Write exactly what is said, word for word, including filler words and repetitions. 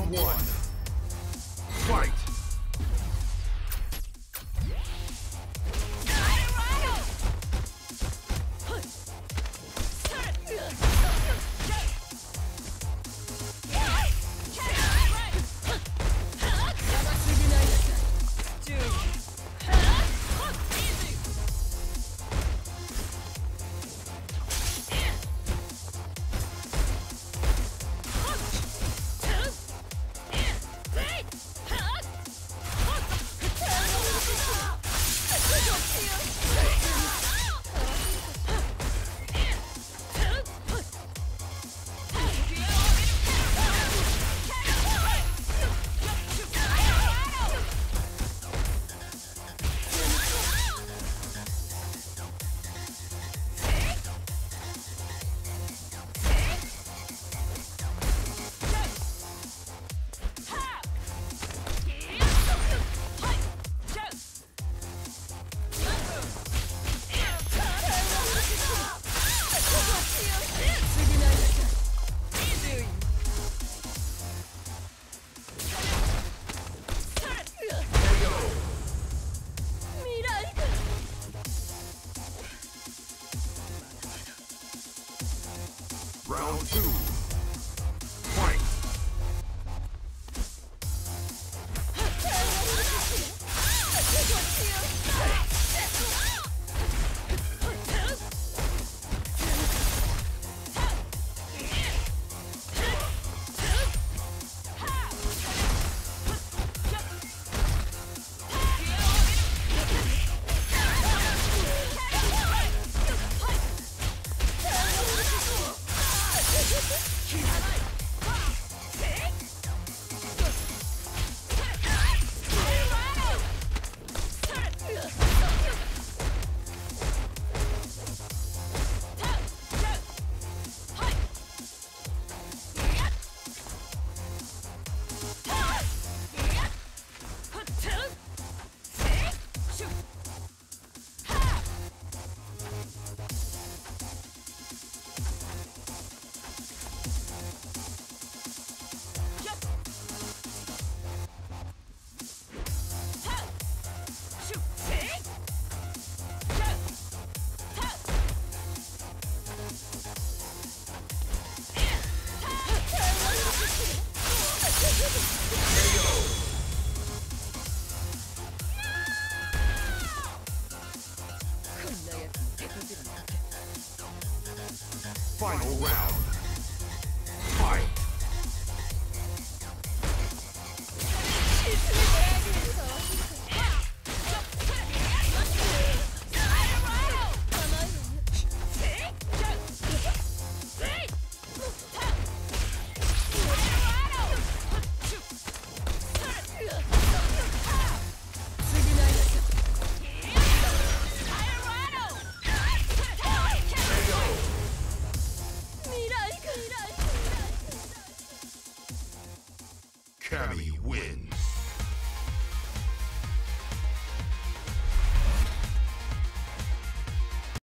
Round one. Fight. Round two. Fight. Final round. Fight. Cabby.